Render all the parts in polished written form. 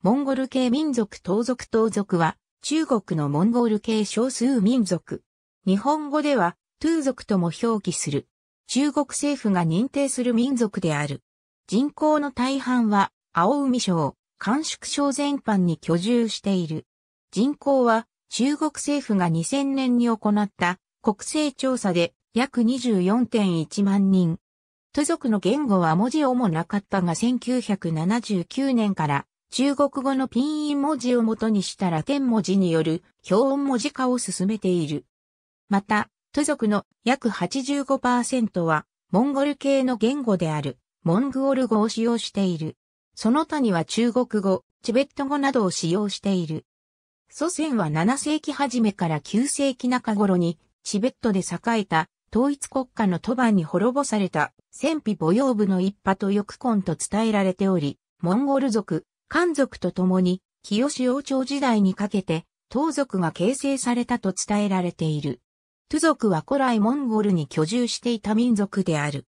モンゴル系民族東族東族は中国のモンゴル系少数民族。日本語ではトゥー族とも表記する。中国政府が認定する民族である。人口の大半は青海省、甘粛省全般に居住している。人口は中国政府が2000年に行った国勢調査で約 24.1 万人。トゥ族の言語は文字をもなかったが1979年から中国語のピンイン文字を元にしたラテン文字による標音文字化を進めている。また、トゥ族の約 85% はモンゴル系の言語であるモングオル語を使用している。その他には中国語、チベット語などを使用している。祖先は7世紀初めから9世紀中頃にチベットで栄えた統一国家のトバに滅ぼされた鮮卑母養部の一派と翼根と伝えられており、モンゴル族、漢族と共に、清王朝時代にかけて、東族が形成されたと伝えられている。トゥ族は古来モンゴルに居住していた民族である。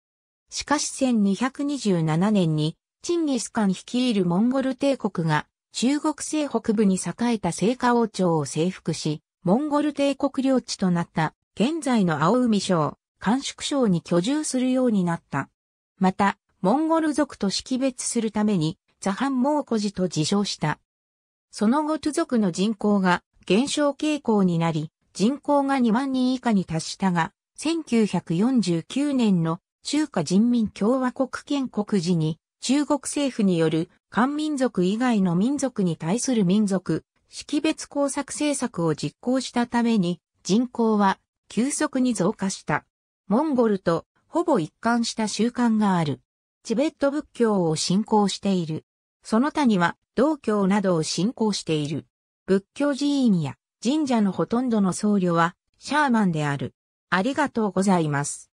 しかし1227年に、チンギス・カン率いるモンゴル帝国が、中国西北部に栄えた成華王朝を征服し、モンゴル帝国領地となった、現在の青海省、甘粛省に居住するようになった。また、モンゴル族と識別するために、ザハンモーコジと自称した。その後トゥ族の人口が減少傾向になり、人口が2万人以下に達したが、1949年の中華人民共和国建国時に、中国政府による漢民族以外の民族に対する民族、識別工作政策を実行したために、人口は急速に増加した。モンゴルとほぼ一貫した習慣がある。チベット仏教を信仰している。その他には道教などを信仰している。仏教寺院や神社のほとんどの僧侶はシャーマンである。ありがとうございます。